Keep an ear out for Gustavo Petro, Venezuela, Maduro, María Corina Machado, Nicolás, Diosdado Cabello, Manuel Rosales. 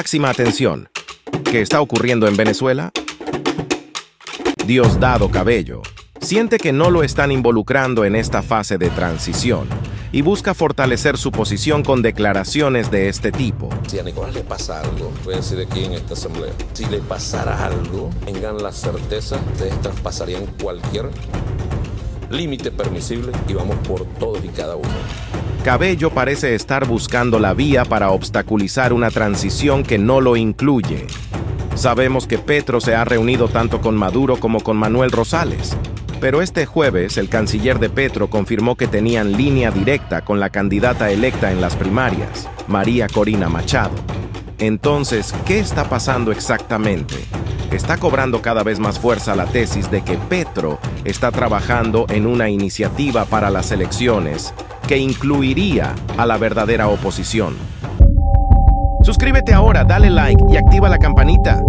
máxima atención. ¿Qué está ocurriendo en Venezuela? Diosdado Cabello siente que no lo están involucrando en esta fase de transición y busca fortalecer su posición con declaraciones de este tipo. Si a Nicolás le pasa algo, voy a decir aquí en esta asamblea, si le pasara algo, tengan la certeza, ustedes traspasarían cualquier límite permisible y vamos por todos y cada uno. Cabello parece estar buscando la vía para obstaculizar una transición que no lo incluye. Sabemos que Petro se ha reunido tanto con Maduro como con Manuel Rosales. Pero este jueves, el canciller de Petro confirmó que tenían línea directa con la candidata electa en las primarias, María Corina Machado. Entonces, ¿qué está pasando exactamente? Está cobrando cada vez más fuerza la tesis de que Petro está trabajando en una iniciativa para las elecciones que incluiría a la verdadera oposición. Suscríbete ahora, dale like y activa la campanita.